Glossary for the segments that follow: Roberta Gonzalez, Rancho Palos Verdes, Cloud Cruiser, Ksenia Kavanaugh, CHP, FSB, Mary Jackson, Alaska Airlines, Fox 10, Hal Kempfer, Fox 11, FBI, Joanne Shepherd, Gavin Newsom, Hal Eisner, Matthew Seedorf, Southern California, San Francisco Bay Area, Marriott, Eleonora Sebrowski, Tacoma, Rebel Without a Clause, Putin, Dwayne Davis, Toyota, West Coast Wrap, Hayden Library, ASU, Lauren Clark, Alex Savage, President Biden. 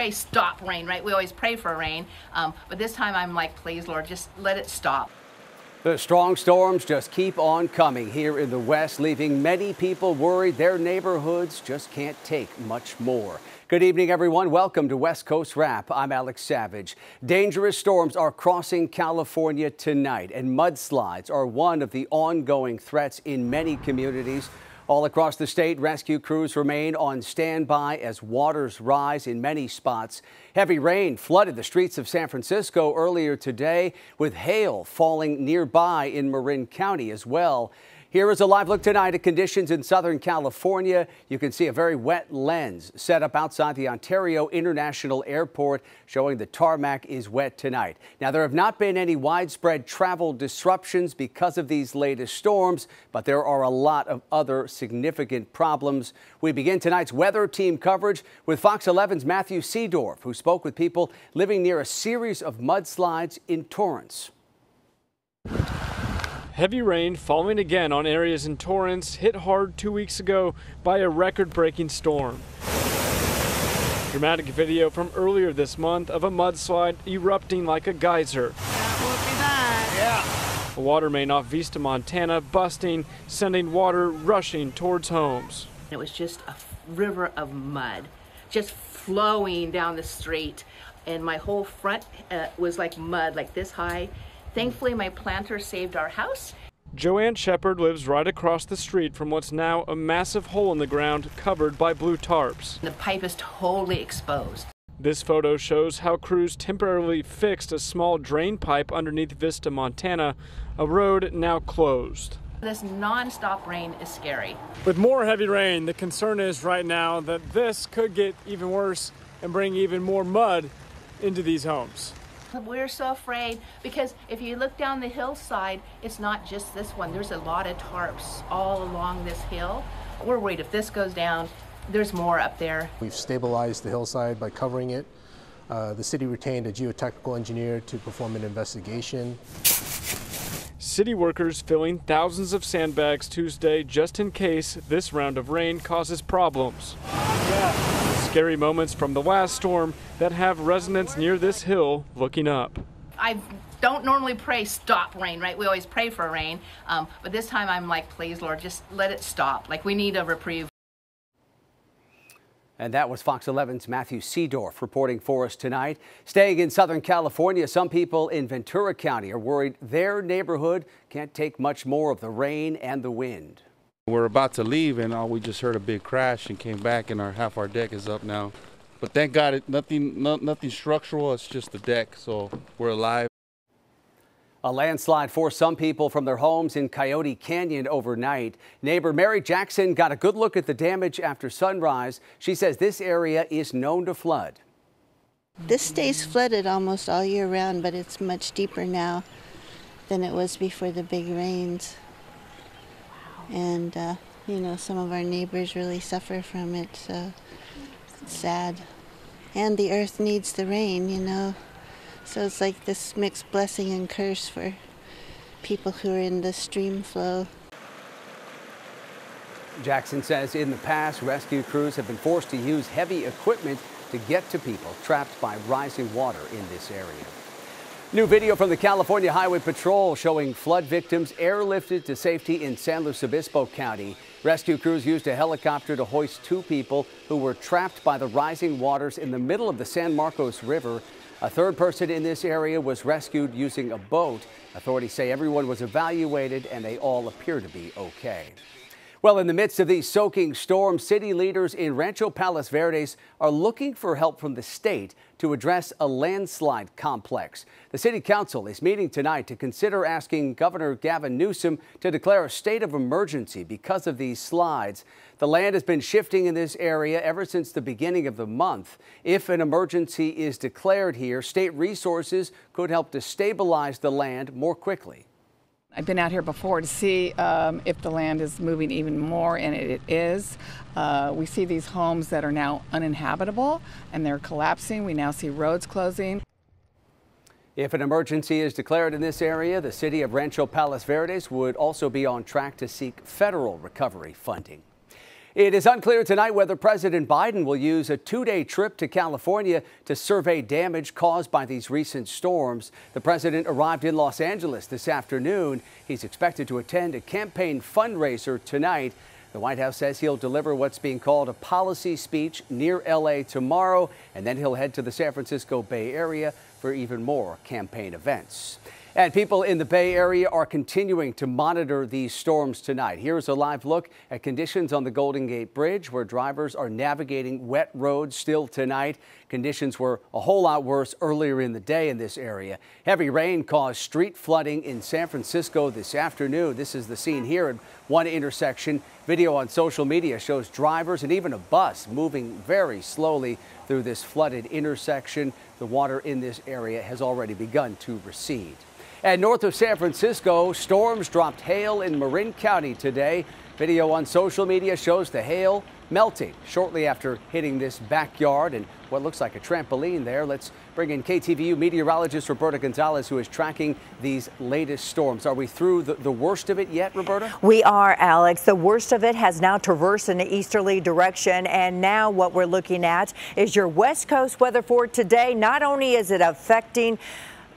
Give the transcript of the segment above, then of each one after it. pray stop rain, right? We always pray for rain, but this time I'm like, please, Lord, just let it stop. The strong storms just keep on coming here in the West, leaving many people worried their neighborhoods just can't take much more. Good evening, everyone. Welcome to West Coast Wrap. I'm Alex Savage. Dangerous storms are crossing California tonight, and mudslides are one of the ongoing threats in many communities. All across the state, rescue crews remain on standby as waters rise in many spots. Heavy rain flooded the streets of San Francisco earlier today, with hail falling nearby in Marin County as well. Here is a live look tonight at conditions in Southern California. You can see a very wet lens set up outside the Ontario International Airport showing the tarmac is wet tonight. Now, there have not been any widespread travel disruptions because of these latest storms, but there are a lot of other significant problems. We begin tonight's weather team coverage with Fox 11's Matthew Seedorf, who spoke with people living near a series of mudslides in Torrance. Heavy rain falling again on areas in Torrance hit hard 2 weeks ago by a record-breaking storm. Dramatic video from earlier this month of a mudslide erupting like a geyser. That would be that. Yeah. A water main off Vista, Montana busting, sending water rushing towards homes. It was just a river of mud, just flowing down the street, and my whole front was like mud, like this high. Thankfully, my planter saved our house. Joanne Shepherd lives right across the street from what's now a massive hole in the ground covered by blue tarps. The pipe is totally exposed. This photo shows how crews temporarily fixed a small drain pipe underneath Vista, Montana, a road now closed. This nonstop rain is scary. With more heavy rain, the concern is right now that this could get even worse and bring even more mud into these homes. We're so afraid because if you look down the hillside, it's not just this one. There's a lot of tarps all along this hill. We're worried if this goes down, there's more up there. We've stabilized the hillside by covering it. The city retained a geotechnical engineer to perform an investigation. City workers filling thousands of sandbags Tuesday just in case this round of rain causes problems. Yeah. Scary moments from the last storm that have residents near this hill looking up. I don't normally pray stop rain, right? We always pray for rain, but this time I'm like, please, Lord, just let it stop. Like, we need a reprieve. And that was Fox 11's Matthew Seedorf reporting for us tonight. Staying in Southern California, some people in Ventura County are worried their neighborhood can't take much more of the rain and the wind. We're about to leave and we just heard a big crash and came back, and half our deck is up now. But thank God, nothing structural, it's just the deck, so we're alive. A landslide forced some people from their homes in Coyote Canyon overnight. Neighbor Mary Jackson got a good look at the damage after sunrise. She says this area is known to flood. This stays flooded almost all year round, but it's much deeper now than it was before the big rains. And, you know, some of our neighbors really suffer from it, so it's sad. And the earth needs the rain, you know. So it's like this mixed blessing and curse for people who are in the stream flow. Jackson says in the past, rescue crews have been forced to use heavy equipment to get to people trapped by rising water in this area. New video from the California Highway Patrol showing flood victims airlifted to safety in San Luis Obispo County. Rescue crews used a helicopter to hoist two people who were trapped by the rising waters in the middle of the San Marcos River. A third person in this area was rescued using a boat. Authorities say everyone was evaluated and they all appear to be okay. Well, in the midst of these soaking storms, city leaders in Rancho Palos Verdes are looking for help from the state to address a landslide complex. The city council is meeting tonight to consider asking Governor Gavin Newsom to declare a state of emergency because of these slides. The land has been shifting in this area ever since the beginning of the month. If an emergency is declared here, state resources could help to stabilize the land more quickly. I've been out here before to see if the land is moving even more, and it is. We see these homes that are now uninhabitable and they're collapsing. We now see roads closing. If an emergency is declared in this area, the city of Rancho Palos Verdes would also be on track to seek federal recovery funding. It is unclear tonight whether President Biden will use a two-day trip to California to survey damage caused by these recent storms. The president arrived in Los Angeles this afternoon. He's expected to attend a campaign fundraiser tonight. The White House says he'll deliver what's being called a policy speech near L.A. tomorrow, and then he'll head to the San Francisco Bay Area for even more campaign events. And people in the Bay Area are continuing to monitor these storms tonight. Here's a live look at conditions on the Golden Gate Bridge, where drivers are navigating wet roads still tonight. Conditions were a whole lot worse earlier in the day in this area. Heavy rain caused street flooding in San Francisco this afternoon. This is the scene here at one intersection. Video on social media shows drivers and even a bus moving very slowly through this flooded intersection. The water in this area has already begun to recede. And north of San Francisco, storms dropped hail in Marin County today. Video on social media shows the hail melting shortly after hitting this backyard and what looks like a trampoline there. Let's bring in KTVU meteorologist Roberta Gonzalez, who is tracking these latest storms. Are we through the worst of it yet, Roberta? We are, Alex. The worst of it has now traversed in the easterly direction, and now what we're looking at is your West Coast weather for today. Not only is it affecting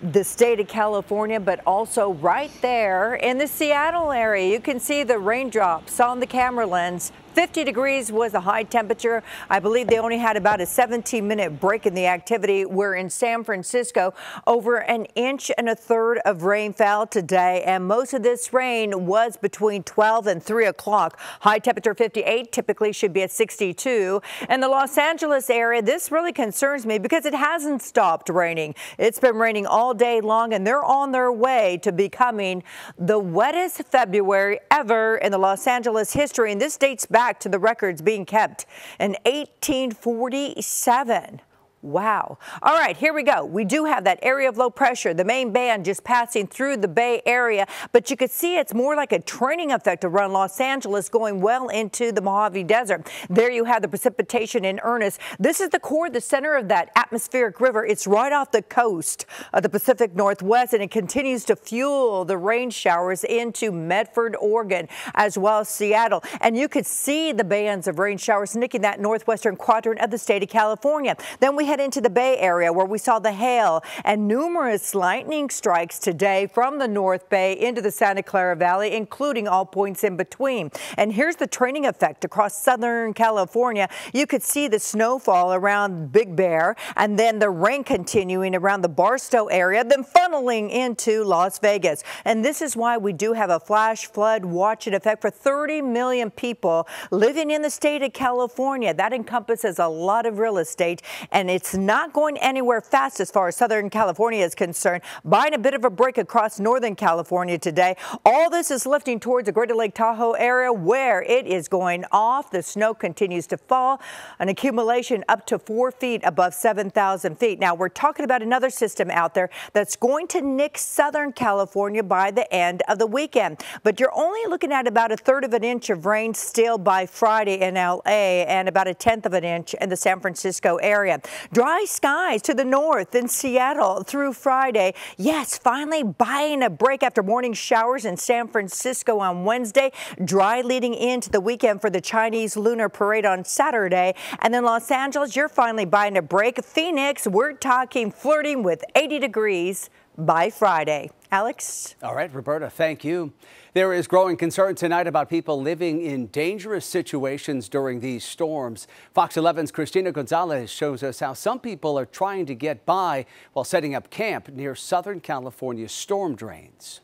the state of California, but also right there in the Seattle area. You can see the raindrops on the camera lens. 50 degrees was a high temperature. I believe they only had about a 17-minute break in the activity. We're in San Francisco. Over 1 1/3 inches of rain fell today, and most of this rain was between 12 and 3 o'clock. High temperature 58, typically should be at 62. And the Los Angeles area, this really concerns me because it hasn't stopped raining. It's been raining all day long, and they're on their way to becoming the wettest February ever in the Los Angeles history, and this dates back to the records being kept in 1847. Wow. All right, here we go. We do have that area of low pressure, the main band just passing through the Bay Area, but you could see it's more like a training effect around Los Angeles going well into the Mojave Desert. There you have the precipitation in earnest. This is the core, the center of that atmospheric river. It's right off the coast of the Pacific Northwest, and it continues to fuel the rain showers into Medford, Oregon, as well as Seattle. And you could see the bands of rain showers nicking that northwestern quadrant of the state of California. Then we into the Bay Area, where we saw the hail and numerous lightning strikes today from the North Bay into the Santa Clara Valley, including all points in between. And here's the training effect across Southern California. You could see the snowfall around Big Bear, and then the rain continuing around the Barstow area, then funneling into Las Vegas. And this is why we do have a flash flood watch in effect for 30 million people living in the state of California. That encompasses a lot of real estate, and it's not going anywhere fast as far as Southern California is concerned. Buying a bit of a break across Northern California today. All this is lifting towards the Greater Lake Tahoe area, where it is going off. The snow continues to fall, an accumulation up to 4 feet above 7,000 feet. Now, we're talking about another system out there that's going to nick Southern California by the end of the weekend. But you're only looking at about 1/3 of an inch of rain still by Friday in L.A. and about 1/10 of an inch in the San Francisco area. Dry skies to the north in Seattle through Friday. Yes, finally buying a break after morning showers in San Francisco on Wednesday. Dry leading into the weekend for the Chinese Lunar Parade on Saturday. And then Los Angeles, you're finally buying a break. Phoenix, we're talking flirting with 80 degrees by Friday. Alex? All right, Roberta, thank you. There is growing concern tonight about people living in dangerous situations during these storms. Fox 11's Christina Gonzalez shows us how some people are trying to get by while setting up camp near Southern California's storm drains.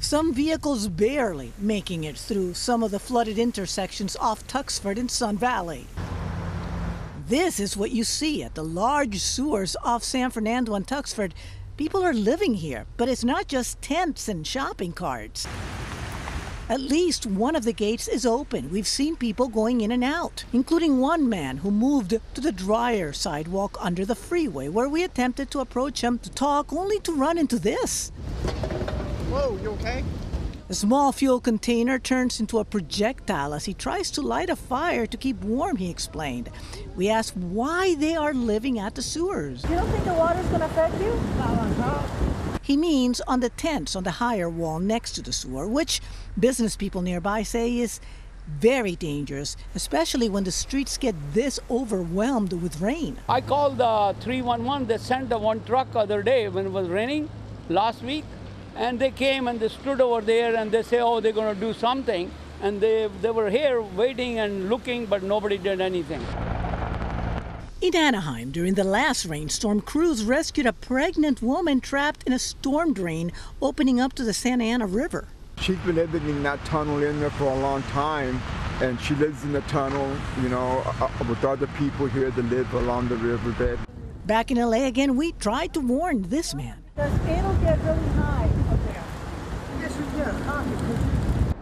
Some vehicles barely making it through some of the flooded intersections off Tuxford and Sun Valley. This is what you see at the large sewers off San Fernando and Tuxford. People are living here, but it's not just tents and shopping carts. At least one of the gates is open. We've seen people going in and out, including one man who moved to the drier sidewalk under the freeway, where we attempted to approach him to talk, only to run into this. Whoa, you okay? A small fuel container turns into a projectile as he tries to light a fire to keep warm, he explained. We asked why they are living at the sewers. You don't think the water's going to affect you? He means on the tents on the higher wall next to the sewer, which business people nearby say is very dangerous, especially when the streets get this overwhelmed with rain. I called 311. They sent the one truck the other day when it was raining last week, and they came and they stood over there and they say, oh, they're going to do something. And they were here waiting and looking, but nobody did anything. In Anaheim, during the last rainstorm, crews rescued a pregnant woman trapped in a storm drain opening up to the Santa Ana River. She's been living in that tunnel in there for a long time, and she lives in the tunnel, you know, with other people here that live along the riverbed. Back in LA again, we tried to warn this man. The scale'll get really high up there. Yes, we did. Coffee.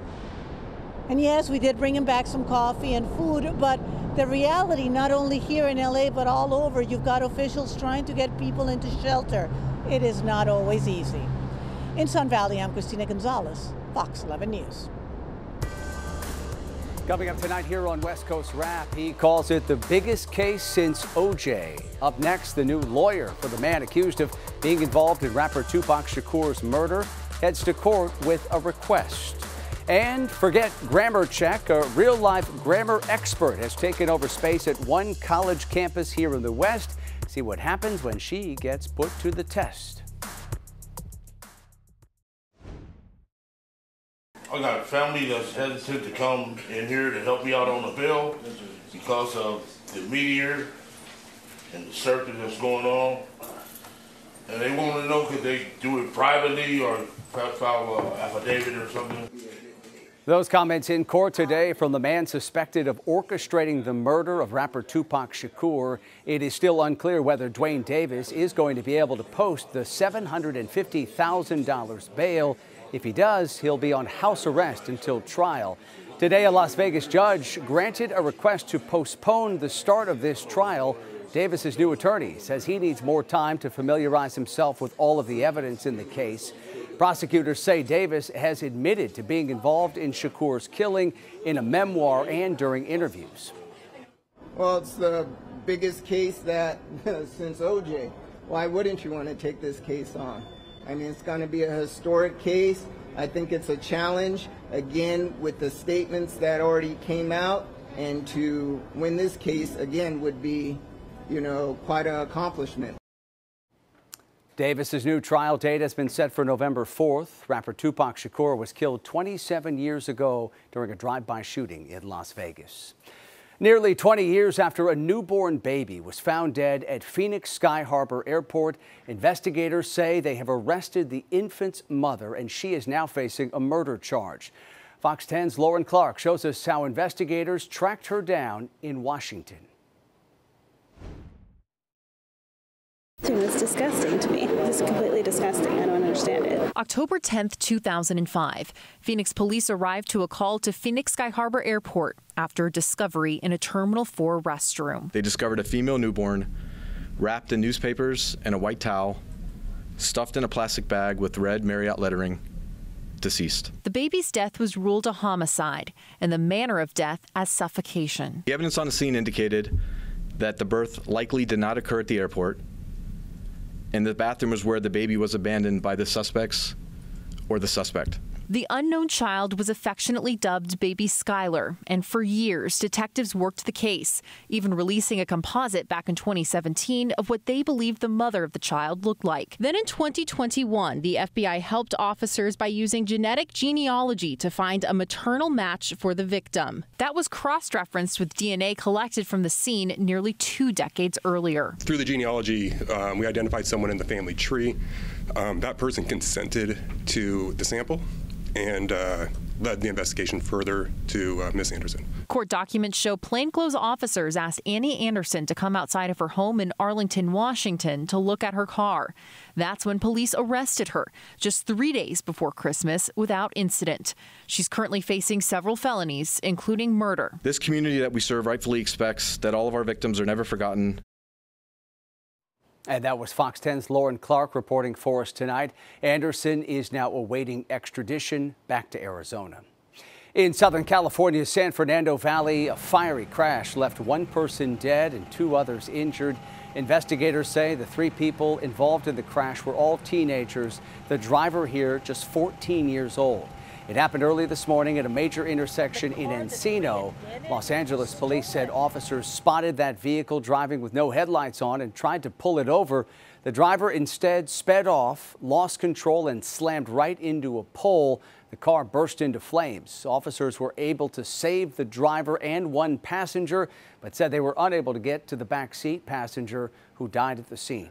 And yes, we did bring him back some coffee and food, but the reality, not only here in LA, but all over, you've got officials trying to get people into shelter. It is not always easy. In Sun Valley, I'm Christina Gonzalez, Fox 11 News. Coming up tonight here on West Coast Wrap, he calls it the biggest case since OJ. Up next, the new lawyer for the man accused of being involved in rapper Tupac Shakur's murder heads to court with a request. And forget grammar check. A real-life grammar expert has taken over space at one college campus here in the West. See what happens when she gets put to the test. I got a family that's hesitant to come in here to help me out on the bill because of the meteor and the circus that's going on. And they want to know, could they do it privately or file an affidavit or something? Those comments in court today from the man suspected of orchestrating the murder of rapper Tupac Shakur. It is still unclear whether Dwayne Davis is going to be able to post the $750,000 bail. If he does, he'll be on house arrest until trial. Today, a Las Vegas judge granted a request to postpone the start of this trial. Davis's new attorney says he needs more time to familiarize himself with all of the evidence in the case. Prosecutors say Davis has admitted to being involved in Shakur's killing in a memoir and during interviews. Well, it's the biggest case that since OJ. Why wouldn't you want to take this case on? I mean, it's going to be a historic case. I think it's a challenge, again, with the statements that already came out. And to win this case, again, would be, you know, quite an accomplishment. Davis's new trial date has been set for November 4th. Rapper Tupac Shakur was killed 27 years ago during a drive-by shooting in Las Vegas. Nearly 20 years after a newborn baby was found dead at Phoenix Sky Harbor Airport, investigators say they have arrested the infant's mother, and she is now facing a murder charge. Fox 10's Lauren Clark shows us how investigators tracked her down in Washington. It's disgusting to me. It's completely disgusting. I don't understand it. October 10th, 2005. Phoenix police arrived to a call to Phoenix Sky Harbor Airport after a discovery in a Terminal 4 restroom. They discovered a female newborn wrapped in newspapers and a white towel, stuffed in a plastic bag with red Marriott lettering, deceased. The baby's death was ruled a homicide and the manner of death as suffocation. The evidence on the scene indicated that the birth likely did not occur at the airport, and the bathroom was where the baby was abandoned by the suspects or the suspect. The unknown child was affectionately dubbed Baby Skylar, and for years, detectives worked the case, even releasing a composite back in 2017 of what they believed the mother of the child looked like. Then in 2021, the FBI helped officers by using genetic genealogy to find a maternal match for the victim. That was cross-referenced with DNA collected from the scene nearly 2 decades earlier. Through the genealogy, we identified someone in the family tree. That person consented to the sample and led the investigation further to Miss Anderson. Court documents show plainclothes officers asked Annie Anderson to come outside of her home in Arlington, Washington, to look at her car. That's when police arrested her, just 3 days before Christmas, without incident. She's currently facing several felonies, including murder. This community that we serve rightfully expects that all of our victims are never forgotten. And that was Fox 10's Lauren Clark reporting for us tonight. Anderson is now awaiting extradition back to Arizona. In Southern California's San Fernando Valley, a fiery crash left one person dead and two others injured. Investigators say the three people involved in the crash were all teenagers. The driver here just 14 years old. It happened early this morning at a major intersection in Encino. Los Angeles police said officers spotted that vehicle driving with no headlights on and tried to pull it over. The driver instead sped off, lost control, and slammed right into a pole. The car burst into flames. Officers were able to save the driver and one passenger, but said they were unable to get to the backseat passenger who died at the scene.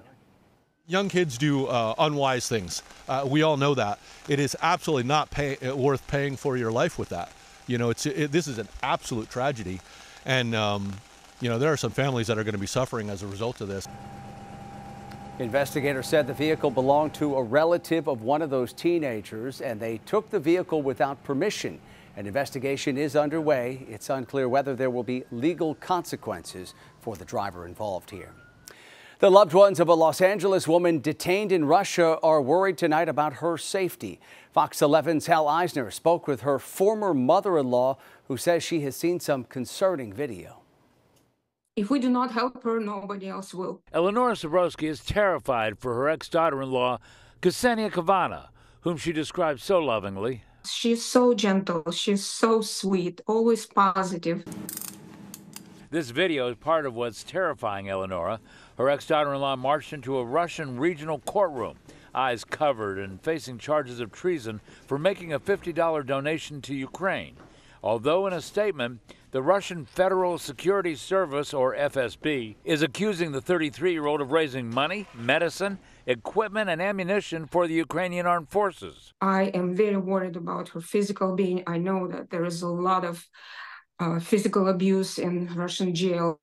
Young kids do unwise things. We all know that. It is absolutely not worth paying for your life with that. You know, this is an absolute tragedy. And, you know, there are some families that are going to be suffering as a result of this. Investigators said the vehicle belonged to a relative of one of those teenagers, and they took the vehicle without permission. An investigation is underway. It's unclear whether there will be legal consequences for the driver involved here. The loved ones of a Los Angeles woman detained in Russia are worried tonight about her safety. Fox 11's Hal Eisner spoke with her former mother-in-law, who says she has seen some concerning video. If we do not help her, nobody else will. Eleonora Sebrowski is terrified for her ex-daughter-in-law, Ksenia Kavanaugh, whom she described so lovingly. She's so gentle. She's so sweet, always positive. This video is part of what's terrifying Eleonora. Her ex-daughter-in-law marched into a Russian regional courtroom, eyes covered and facing charges of treason for making a $50 donation to Ukraine. Although in a statement, the Russian Federal Security Service, or FSB, is accusing the 33-year-old of raising money, medicine, equipment, and ammunition for the Ukrainian armed forces. I am very worried about her physical being. I know that there is a lot of physical abuse in Russian jails,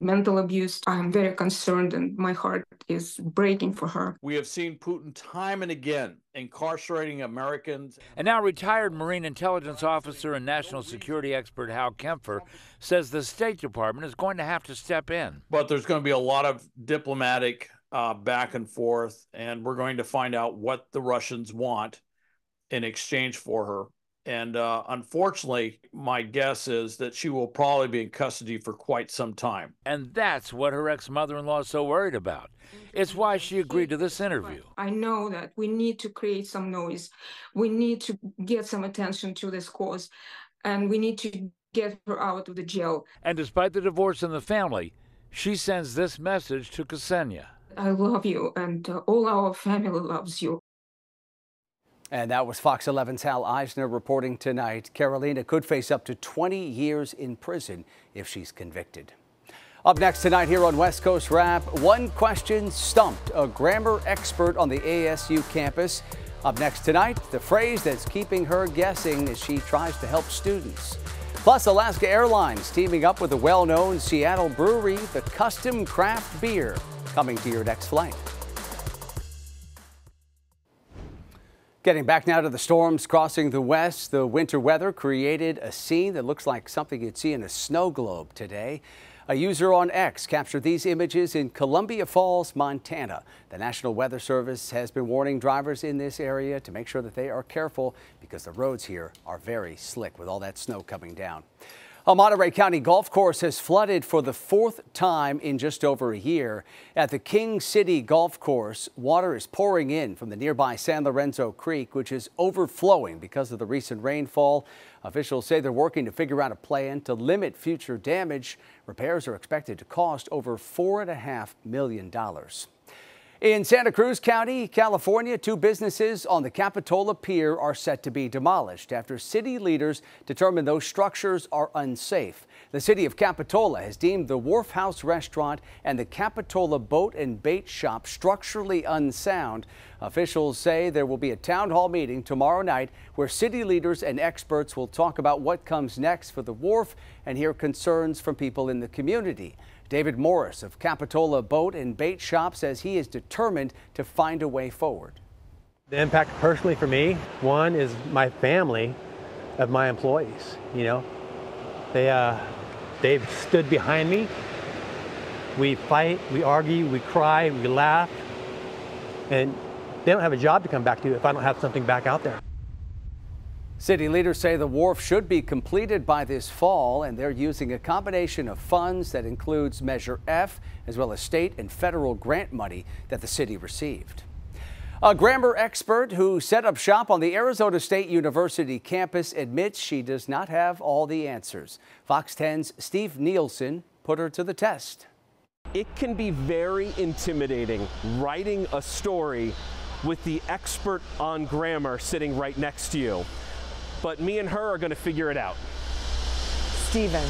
mental abuse. I'm very concerned and my heart is breaking for her. We have seen Putin time and again incarcerating Americans. And now retired Marine intelligence officer and national security expert Hal Kempfer says the State Department is going to have to step in. But there's going to be a lot of diplomatic back and forth, and we're going to find out what the Russians want in exchange for her. And unfortunately, my guess is that she will probably be in custody for quite some time. And that's what her ex-mother-in-law is so worried about. It's why she agreed to this interview. I know that we need to create some noise. We need to get some attention to this cause. And we need to get her out of the jail. And despite the divorce in the family, she sends this message to Ksenia. I love you, and all our family loves you. And that was Fox 11's Hal Eisner reporting tonight. Carolina could face up to 20 years in prison if she's convicted. Up next tonight here on West Coast Wrap, one question stumped a grammar expert on the ASU campus. Up next tonight, the phrase that's keeping her guessing as she tries to help students. Plus, Alaska Airlines teaming up with the well-known Seattle brewery, the custom craft beer, coming to your next flight. Getting back now to the storms crossing the west, the winter weather created a scene that looks like something you'd see in a snow globe today. A user on X captured these images in Columbia Falls, Montana. The National Weather Service has been warning drivers in this area to make sure that they are careful because the roads here are very slick with all that snow coming down. A Monterey County golf course has flooded for the fourth time in just over a year. At the King City Golf Course, water is pouring in from the nearby San Lorenzo Creek, which is overflowing because of the recent rainfall. Officials say they're working to figure out a plan to limit future damage. Repairs are expected to cost over $4.5 million. In Santa Cruz County, California, two businesses on the Capitola Pier are set to be demolished after city leaders determined those structures are unsafe. The city of Capitola has deemed the Wharf House Restaurant and the Capitola Boat and Bait Shop structurally unsound. Officials say there will be a town hall meeting tomorrow night where city leaders and experts will talk about what comes next for the wharf and hear concerns from people in the community. David Morris of Capitola Boat and Bait Shop says he is determined to find a way forward. The impact personally for me, one is my family of my employees. You know, they've stood behind me We fight, we argue, we cry, we laugh, and they don't have a job to come back to if I don't have something back out there. City leaders say the wharf should be completed by this fall, and they're using a combination of funds that includes Measure F, as well as state and federal grant money that the city received. A grammar expert who set up shop on the Arizona State University campus admits she does not have all the answers. Fox 10's Steve Nielsen put her to the test. It can be very intimidating writing a story with the expert on grammar sitting right next to you. But me and her are going to figure it out. Steven.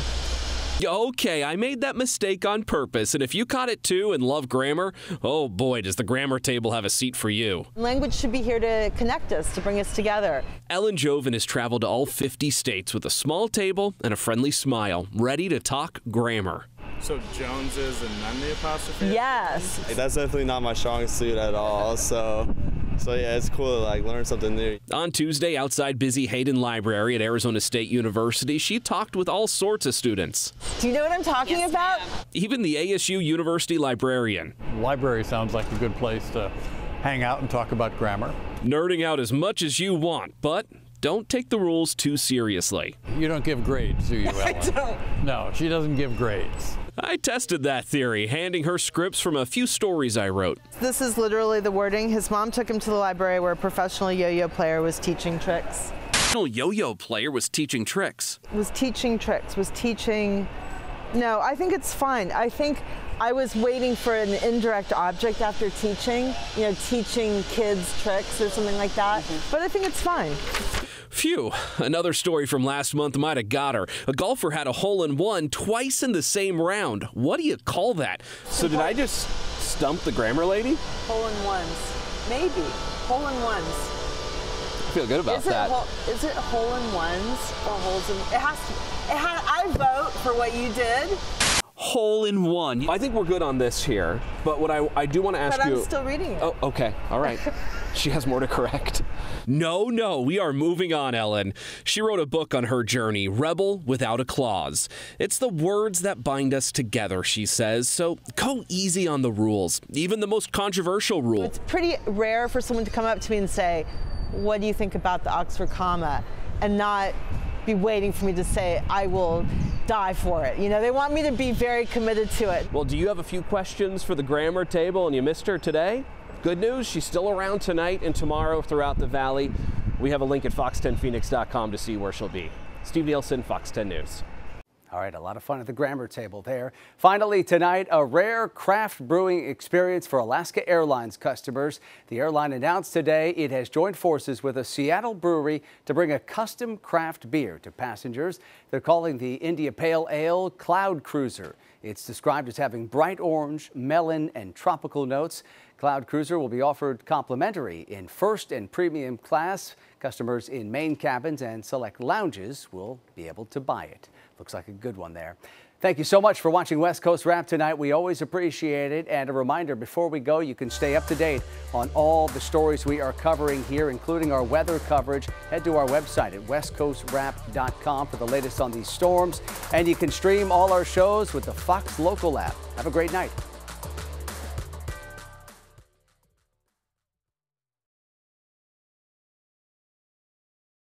Okay, I made that mistake on purpose, and if you caught it too and love grammar, oh boy, does the grammar table have a seat for you. Language should be here to connect us, to bring us together. Ellen Jovin has traveled to all 50 states with a small table and a friendly smile, ready to talk grammar. So Joneses and none the apostrophe? Yes. That's definitely not my strong suit at all, so yeah, it's cool to like learn something new. On Tuesday, outside busy Hayden Library at Arizona State University, she talked with all sorts of students. Do you know what I'm talking about? Even the ASU University librarian. Library sounds like a good place to hang out and talk about grammar. Nerding out as much as you want, but don't take the rules too seriously. You don't give grades, do you, Ellen? I don't. No, she doesn't give grades. I tested that theory, handing her scripts from a few stories I wrote. This is literally the wording. His mom took him to the library where a professional yo-yo player was teaching tricks. Professional yo-yo player was teaching tricks? No, I think it's fine. I think I was waiting for an indirect object after teaching, you know, teaching kids tricks or something like that, but I think it's fine. Phew, another story from last month might have got her. A golfer had a hole-in-one twice in the same round. What do you call that? So did I just stump the grammar lady? Hole-in-ones. Maybe. Hole-in-ones. I feel good about that. Is it hole-in-ones or holes in... It has to... I vote for what you did. Hole-in-one. I think we're good on this here, but what I do want to ask you... But I'm still reading it. Oh, okay. All right. She has more to correct. No, we are moving on, Ellen. She wrote a book on her journey, Rebel Without a Clause. It's the words that bind us together, she says, so go easy on the rules, even the most controversial rule. It's pretty rare for someone to come up to me and say, what do you think about the Oxford comma? And not be waiting for me to say, I will die for it. You know, they want me to be very committed to it. Well, do you have a few questions for the grammar table and you missed her today? Good news, she's still around tonight and tomorrow throughout the valley. We have a link at fox10phoenix.com to see where she'll be. Steve Nielsen, Fox 10 News. All right, a lot of fun at the grammar table there. Finally tonight, a rare craft brewing experience for Alaska Airlines customers. The airline announced today it has joined forces with a Seattle brewery to bring a custom craft beer to passengers. They're calling the India Pale Ale Cloud Cruiser. It's described as having bright orange, melon, and tropical notes. Cloud Cruiser will be offered complimentary in first and premium class. Customers in main cabins and select lounges will be able to buy it. Looks like a good one there. Thank you so much for watching West Coast Wrap tonight. We always appreciate it. And a reminder, before we go, you can stay up to date on all the stories we are covering here, including our weather coverage. Head to our website at westcoastwrap.com for the latest on these storms. And you can stream all our shows with the Fox Local app. Have a great night.